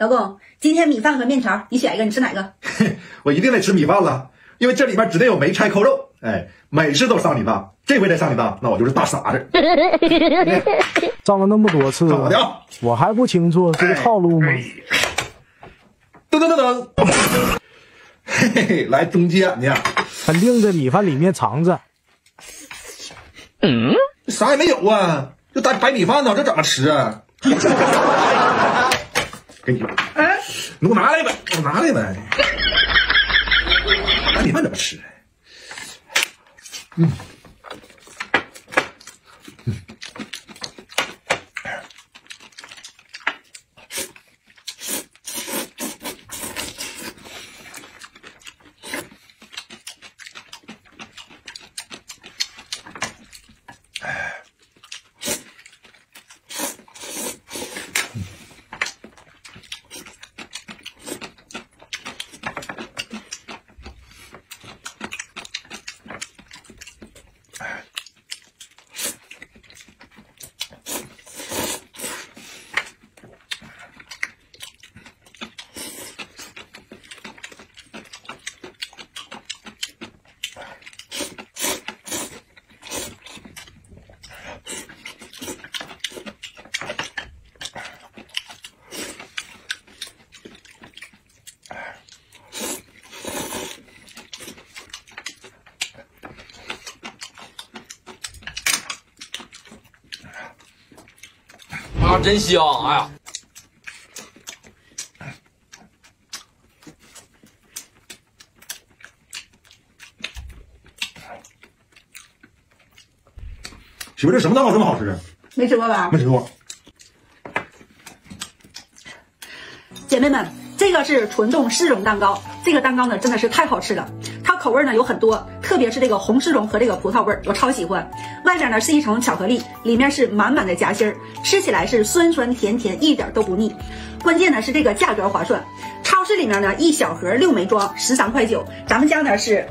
老公，今天米饭和面条，你选一个，你吃哪个？我一定得吃米饭了，因为这里边指定有梅菜扣肉。哎，每次都上你当，这回再上你当，那我就是大傻子。上了那么多次，怎么的？我还不清楚这个套路吗？噔噔噔噔，嘿嘿，来中鸡眼睛，肯定在米饭里面藏着。嗯，啥也没有啊，就打白米饭呢，这怎么吃啊？给你吧，哎，你给我拿来吧，我拿来呗。白米饭怎么吃？ 啊，真香！哎呀，媳妇，这什么蛋糕这么好吃？没吃过吧？没吃过。姐妹们，这个是纯冻湿绒蛋糕，这个蛋糕呢真的是太好吃了，它口味呢有很多。 特别是这个红丝绒和这个葡萄味儿，我超喜欢。外面呢是一层巧克力，里面是满满的夹心儿，吃起来是酸酸甜甜，一点都不腻。关键呢是这个价格划算，超市里面呢一小盒6枚装13.9块，咱们家呢是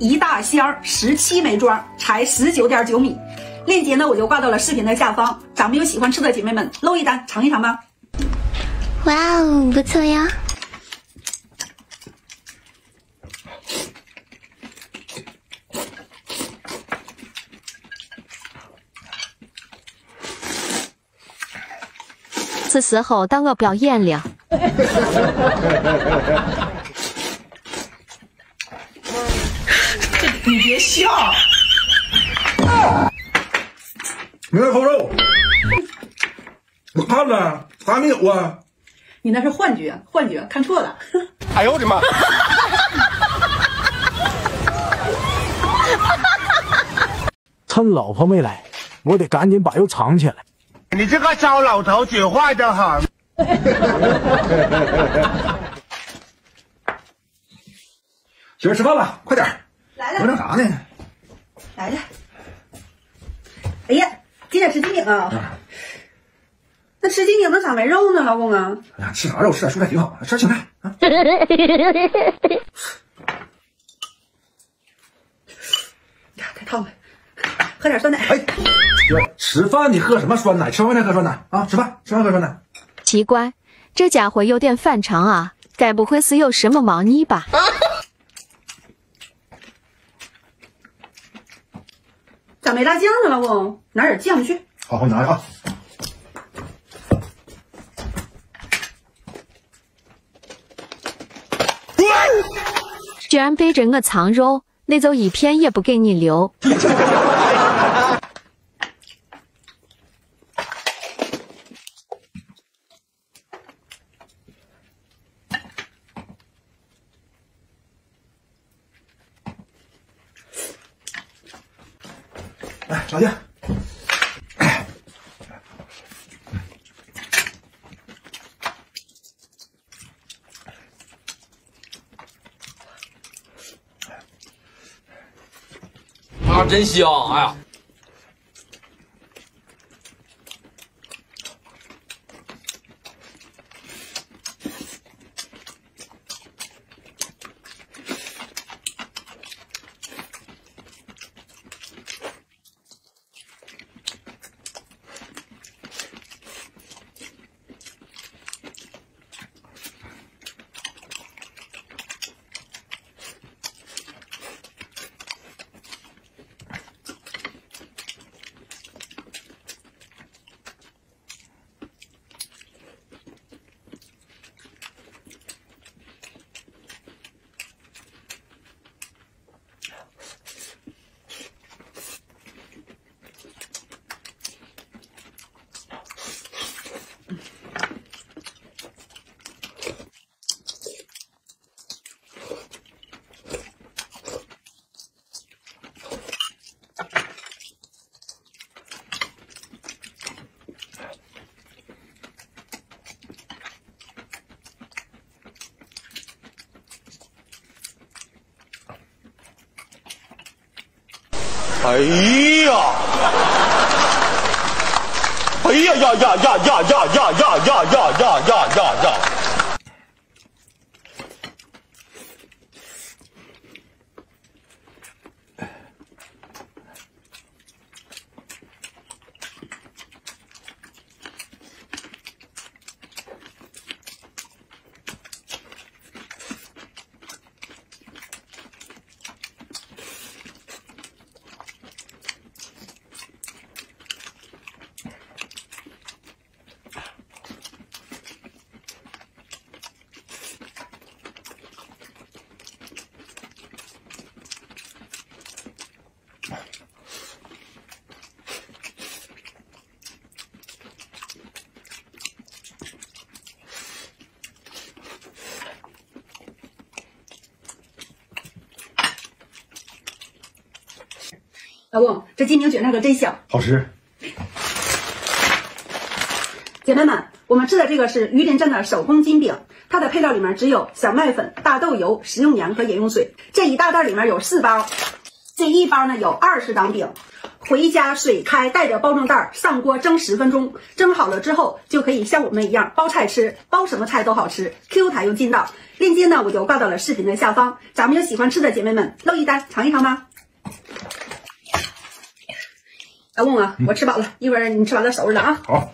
一大箱17枚装，才19.9米。链接呢我就挂到了视频的下方，咱们有喜欢吃的姐妹们搂一单尝一尝吧。哇哦，不错呀！ 是时候当个表演了。你别笑，梅菜扣肉，我看了，啥没有啊？你那是幻觉，幻觉，看错了。哎呦我的妈！趁老婆没来，我得赶紧把肉藏起来。 你这个糟老头子，坏得很。媳妇吃饭了，快点儿。来了。我整啥呢？来了。哎呀，今天吃鸡饼啊？啊那吃鸡饼那咋没肉呢，老公啊？哎呀，吃啥肉？吃点蔬菜挺好，吃青菜啊。呀，太烫了，喝点酸奶。哎。 吃饭你喝什么酸奶？吃饭再喝酸奶啊！吃饭，吃饭喝酸奶。奇怪，这家伙有点反常啊！该不会是有什么猫腻吧？啊、咋没辣酱呢，老公？拿点酱去。好，我拿来啊。居然背着我藏肉，那就一片也不给你留。老弟，啊，真香！哎呀，哎呀！哎呀呀呀呀呀呀呀呀呀呀呀呀呀呀！老公，这鸡鸣卷那可真香，好吃。姐妹们，我们吃的这个是榆林镇的手工金饼，它的配料里面只有小麦粉、大豆油、食用盐和饮用水。这一大袋里面有4包，这一包呢有20张饼。回家水开，带着包装袋上锅蒸10分钟，蒸好了之后就可以像我们一样包菜吃，包什么菜都好吃 ，Q 弹又劲道。链接呢我就挂到了视频的下方，咱们有喜欢吃的姐妹们漏一单尝一尝吧。 老公啊，我吃饱了，一会儿你吃完了收拾了啊。好，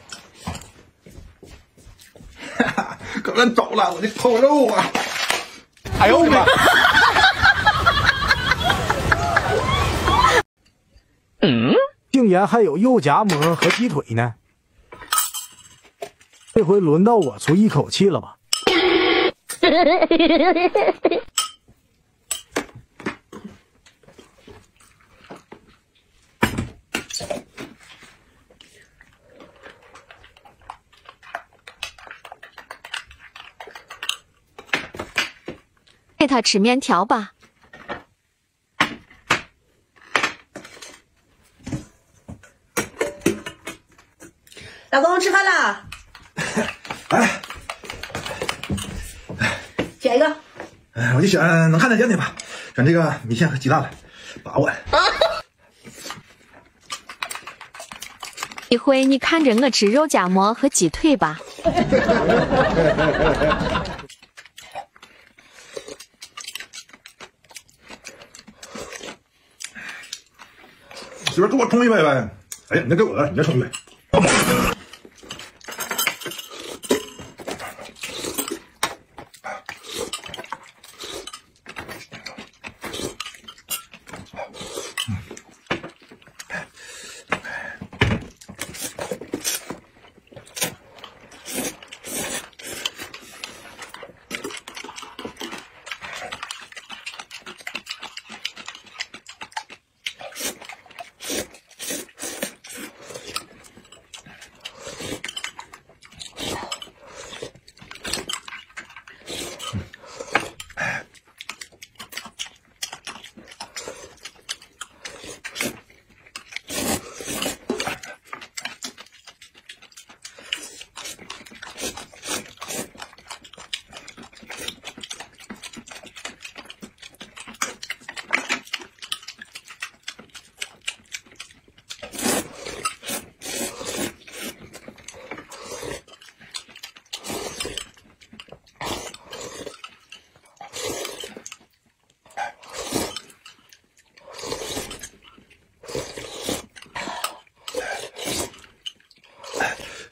哈哈，哥们走了，我这烤肉啊！哎呦我的妈！嗯，竟然还有肉夹馍和鸡腿呢！这回轮到我出一口气了吧？给他吃面条吧。老公，吃饭啦！哎，选一个。哎，我就选能看得见的吧，选这个米线和鸡蛋了，把我。一会你看着我吃肉夹馍和鸡腿吧。媳妇给我冲一杯呗！哎呀，你再给我了，你再冲一杯。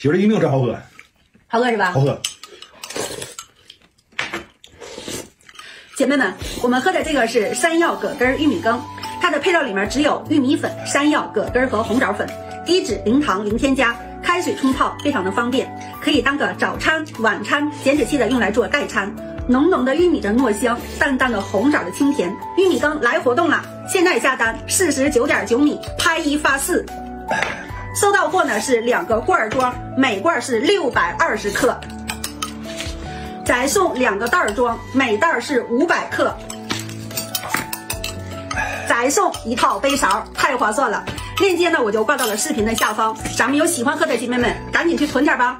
媳妇这一命真好喝，好喝是吧？好喝。姐妹们，我们喝的这个是山药葛根玉米羹，它的配料里面只有玉米粉、山药、葛根和红枣粉，低脂、零糖、零添加，开水冲泡，非常的方便，可以当个早餐、晚餐，减脂期的用来做代餐。浓浓的玉米的糯香，淡淡的红枣的清甜。玉米羹来活动了，现在下单49.9米，拍一发4。 收到货呢是2个罐装，每罐是620克，再送2个袋装，每袋是500克，再送1套杯勺，太划算了！链接呢我就挂到了视频的下方，咱们有喜欢喝的姐妹们赶紧去囤点吧。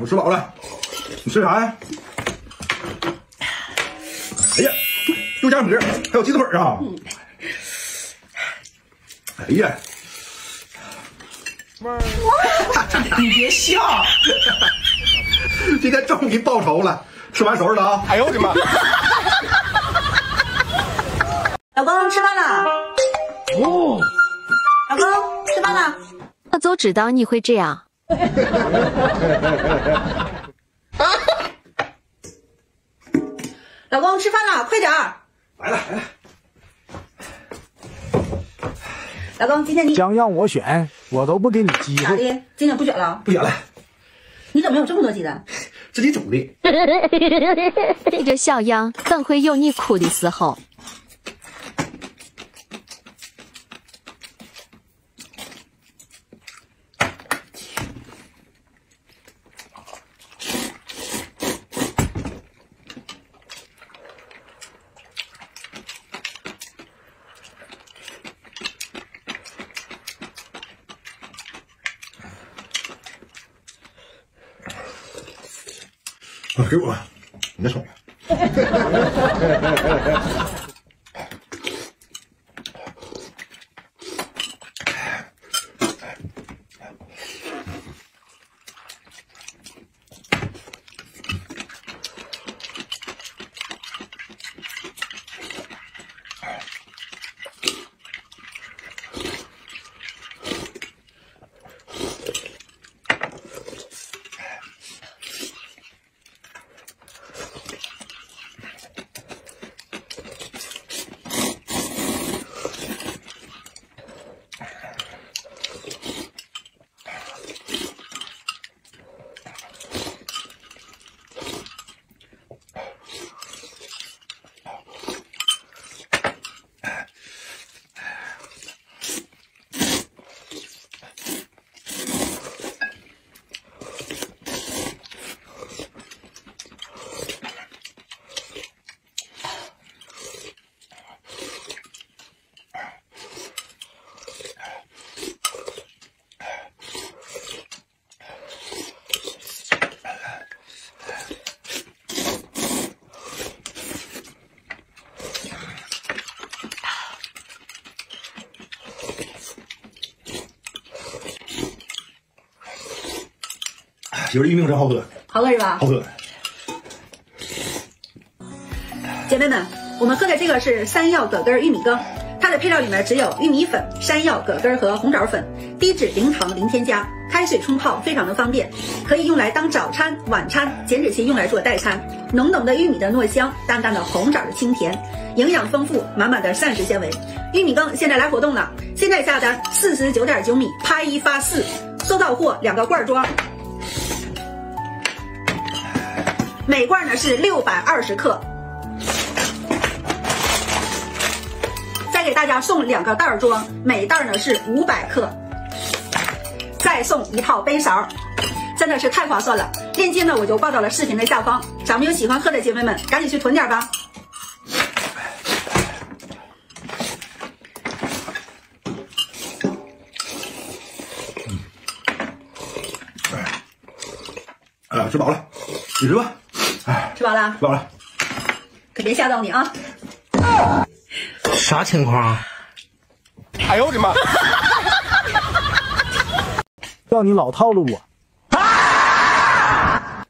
我吃饱了。你吃啥呀？哎呀，肉夹馍还有鸡腿啊！哎呀，你别笑，今天终于报仇了！吃完收拾了啊！哎呦我的妈！老公吃饭了。哦，老公吃饭了。那邹指导你会这样？老公吃饭了，快点儿！来了来了。老公，今天你想让我选，我都不给你机会。咋的？今天不选了？不选了。你怎么有这么多鸡蛋？自己煮的。对着小样，邓辉又你哭的时候。 给我，你的手。媳妇儿玉米真好喝，好喝是吧？好喝。姐妹们，我们喝的这个是山药葛根玉米羹，它的配料里面只有玉米粉、山药葛根和红枣粉，低脂零糖零添加，开水冲泡非常的方便，可以用来当早餐、晚餐，减脂期用来做代餐。浓浓的玉米的糯香，淡淡的红枣的清甜，营养丰富，满满的膳食纤维。玉米羹现在来活动了，现在下单49.9米，拍一发4，收到货2个罐装。 每罐呢是620克，再给大家送2个袋装，每袋呢是500克，再送1套杯勺，真的是太划算了。链接呢我就放到了视频的下方，咱们有喜欢喝的姐妹们赶紧去囤点吧。吃饱了，你吃吧。 吃饱了，吃饱了，可别吓到你啊！啥情况啊？哎呦我的妈！要你老套路我。啊！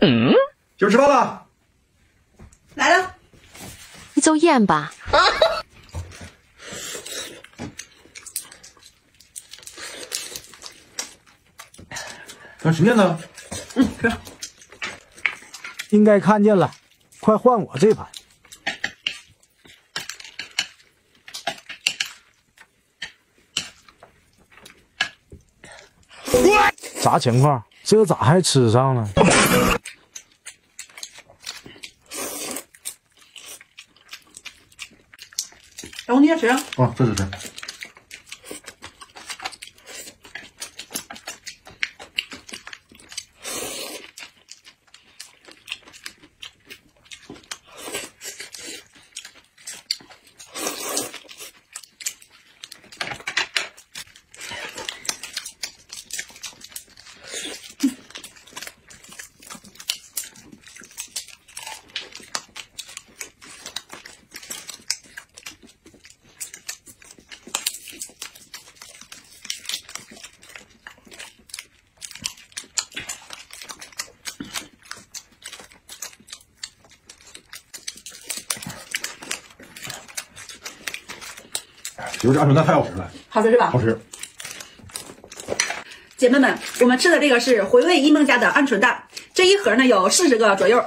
嗯，今儿吃饭了。 来了，你走宴吧。那谁念呢？嗯，去。应该看见了，快换我这盘。啥情况？这咋还吃上了？老公，你也吃啊？啊，这是这。比如这鹌鹑蛋饭好吃呢，好吃是吧？好吃。姐妹们，我们吃的这个是回味一梦家的鹌鹑蛋，这一盒呢有40个左右，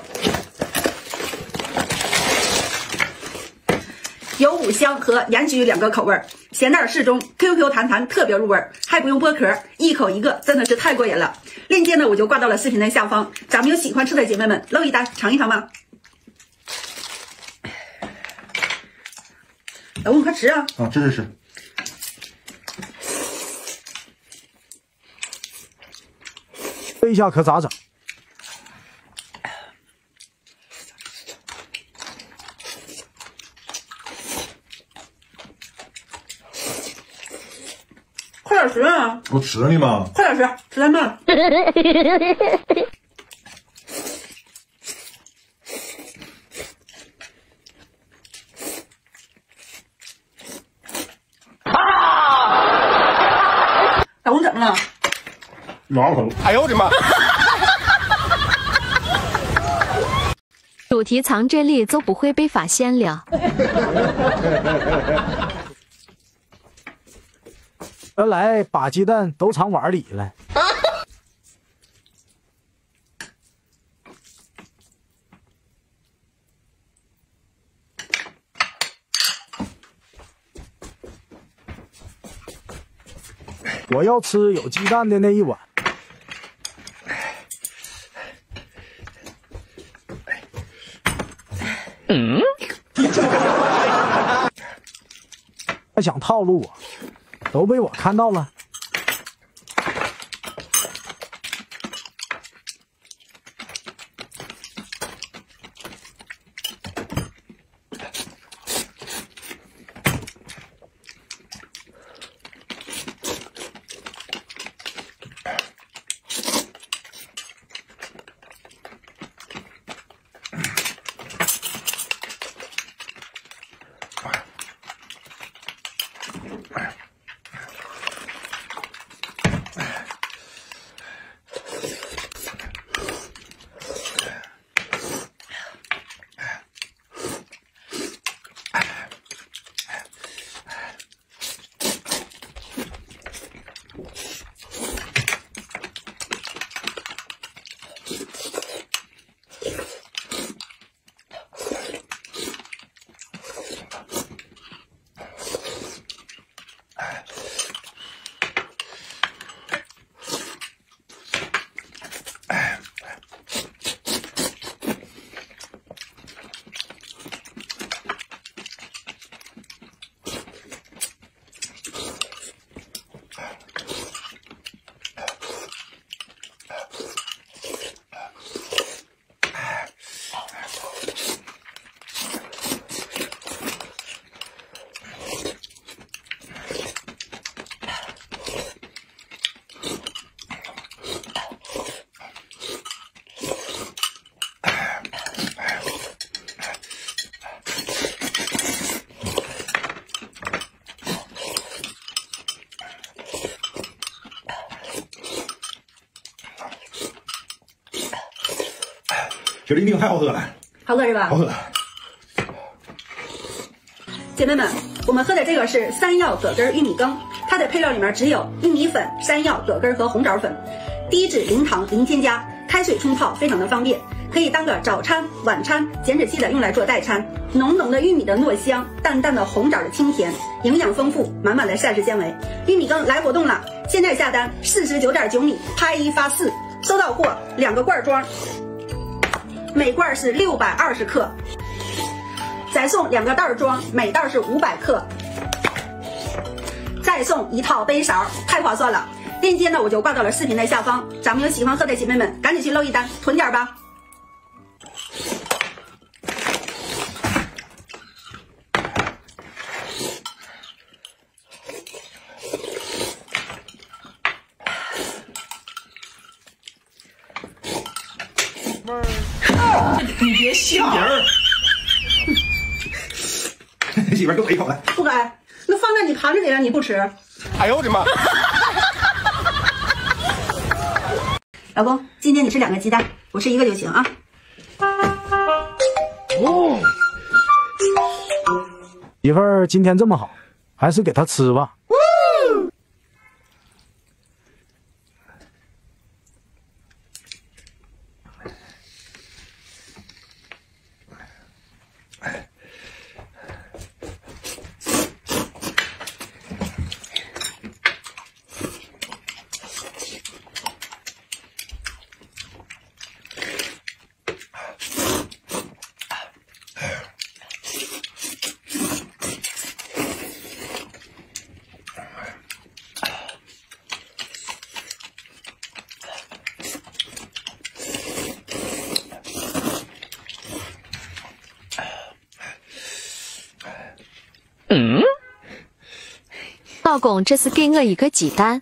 有5香和盐焗2个口味，咸淡适中 ，QQ 弹弹，特别入味，还不用剥壳，一口一个，真的是太过瘾了。链接呢我就挂到了视频的下方，咱们有喜欢吃的姐妹们搂一单尝一尝吧。 老公，快吃啊！啊，吃！这一下可咋整？快点吃啊！我吃你嘛！快点吃，吃太慢。哎呦我的妈！主题藏这里都不会被发现了。原来把鸡蛋都藏碗里了。我要吃有鸡蛋的那一碗。 嗯，还想套路我，都被我看到了。觉得一定太好喝了，好喝是吧？好喝。姐妹们，我们喝的这个是山药葛根玉米羹，它的配料里面只有玉米粉、山药、葛根和红枣粉，低脂零糖零添加，开水冲泡非常的方便，可以当个早餐、晚餐，减脂期的用来做代餐。浓浓的玉米的糯香，淡淡的红枣的清甜，营养丰富，满满的膳食纤维。玉米羹来活动了，现在下单49.9米，拍一发4，收到货2个罐装。 每罐是620克，再送2个袋装，每袋是500克，再送1套杯勺，太划算了！链接呢我就挂到了视频的下方，咱们有喜欢喝的姐妹们，赶紧去漏一单，囤点吧！你别笑，你媳妇给我一口来，不给，那放在你盘子里了，你不吃。哎呦我的妈！老公，今天你吃2个鸡蛋，我吃1个就行啊。哦，媳妇今天这么好，还是给它吃吧。道拱这次给我一个鸡蛋。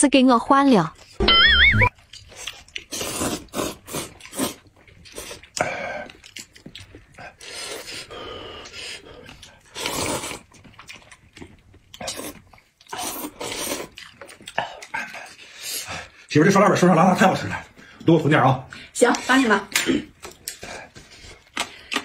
是给我换了。媳妇，这酸辣粉酸酸辣辣太好吃了，多我囤点啊！行，帮你忙。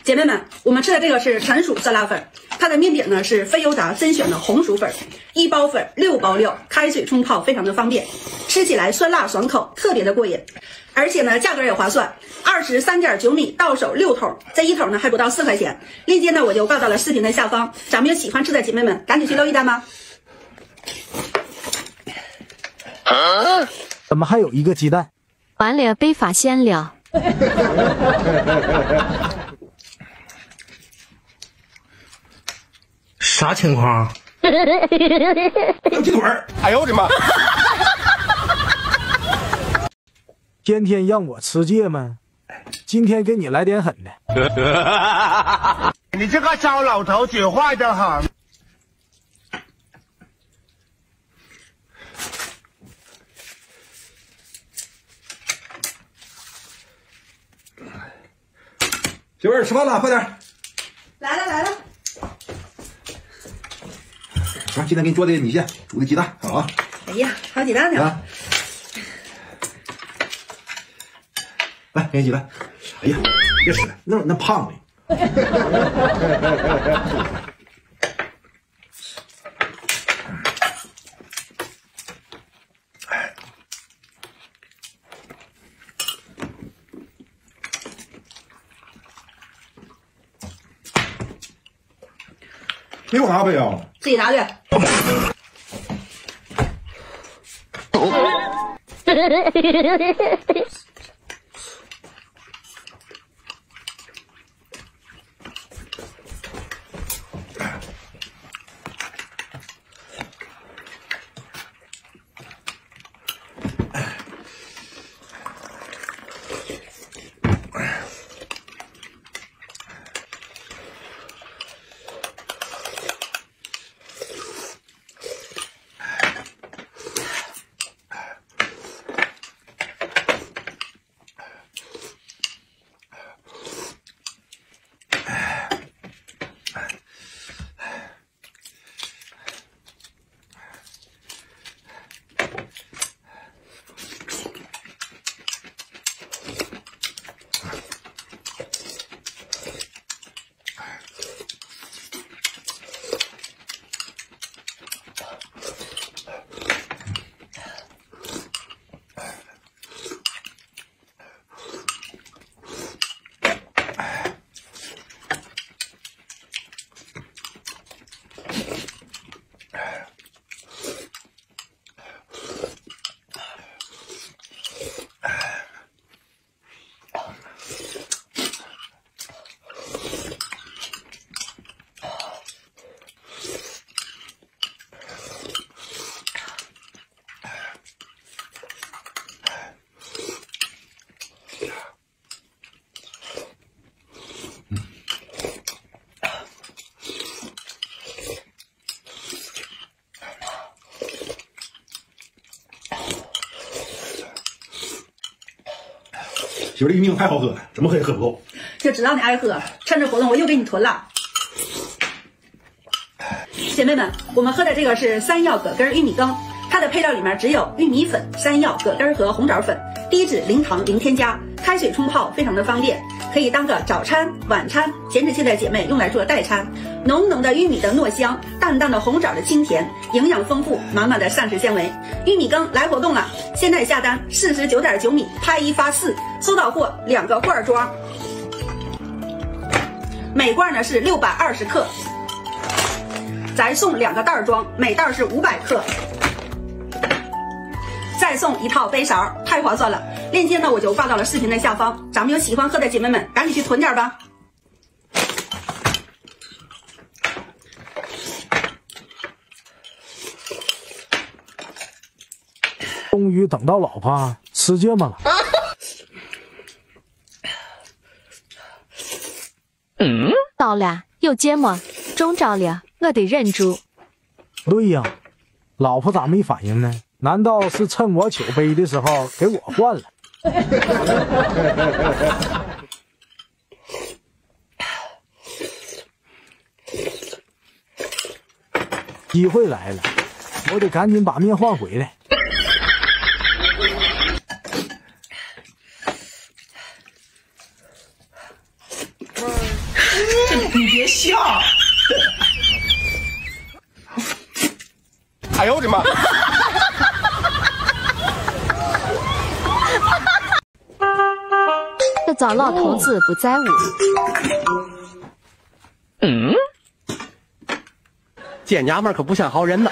姐妹们，我们吃的这个是蟾蜀酸辣粉，它的面饼呢是飞优达甄选的红薯粉。 一包粉6包料，开水冲泡非常的方便，吃起来酸辣爽口，特别的过瘾，而且呢价格也划算，23.9米到手6桶，这一桶呢还不到4块钱。链接呢我就挂到了视频的下方，咱们有喜欢吃的姐妹们赶紧去捞一单吧。怎么还有一个鸡蛋？完了，被发现了。啥情况？ 鸡腿儿！哎呦我的妈！天天让我吃芥末，今天给你来点狠的。你这个糟老头子坏得很。媳妇儿，吃饭了，快点！来了来了。 啊，今天给你做的米线，煮的鸡蛋，好啊！哎呀，还有鸡蛋呢！啊、来，给你鸡蛋。哎呀，别吃了，那胖的。没有啥呗啊？自己拿去。酒这一命太好喝了，怎么喝也喝不够。就只让你爱喝，趁着活动我又给你囤了。姐妹们，我们喝的这个是山药葛根玉米羹，它的配料里面只有玉米粉、山药、葛根和红枣粉，低脂零糖零添加，开水冲泡非常的方便，可以当个早餐、晚餐，减脂期的姐妹用来做代餐。浓浓的玉米的糯香，淡淡的红枣的清甜，营养丰富，满满的膳食纤维。玉米羹来活动了，现在下单49.9米，拍一发4，收到货2个罐装，每罐呢是620克。咱送2个袋装，每袋是500克，再送1套杯勺，太划算了！链接呢我就发到了视频的下方，咱们有喜欢喝的姐妹们，赶紧去囤点吧。终于等到老婆吃芥末了。嗯，到了，又芥末，中着了。我得认猪。对呀，老婆咋没反应呢？难道是趁我酒杯的时候给我换了？机会来了，我得赶紧把面换回来。你别笑。哎呦我的妈！这糟老头子不在乎。嗯，这娘们可不像好人呢。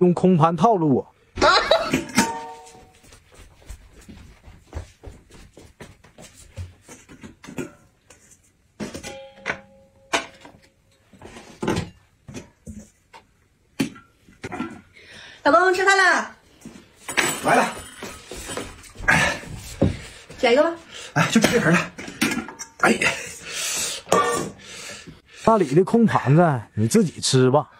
用空盘套路我。老公吃饭了，来了，选一个吧。哎，就吃这盆了。哎，那里的空盘子你自己吃吧。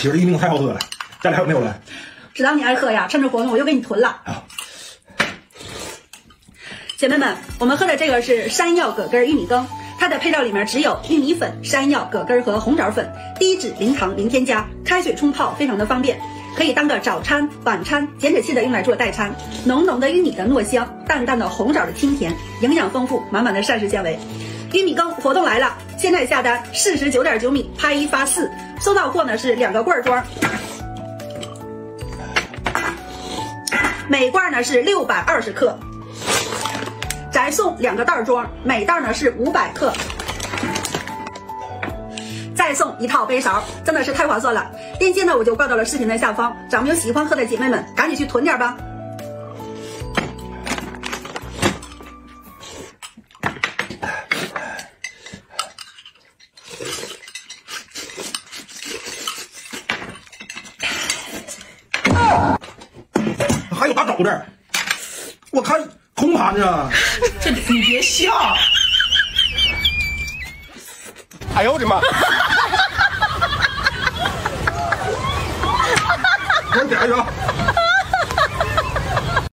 媳妇一命太好喝了，家里还有没有了？知道你爱喝呀，趁着活动我又给你囤了。啊、姐妹们，我们喝的这个是山药葛根玉米羹，它的配料里面只有玉米粉、山药、葛根和红枣粉，低脂零糖零添加，开水冲泡非常的方便，可以当个早餐、晚餐，减脂期的用来做代餐。浓浓的玉米的糯香，淡淡的红枣的清甜，营养丰富，满满的膳食纤维。低米羹活动来了，现在下单49.9米，拍一发四，收到货呢是2个罐装，每罐呢是620克，宅送2个袋装，每袋呢是500克。 再送1套杯勺，真的是太划算了！链接呢，我就挂到了视频的下方。掌门喜欢喝的姐妹们，赶紧去囤点吧！还有大肘子，我看空盘子。这你别笑！哎呦我的妈！ 我点一下。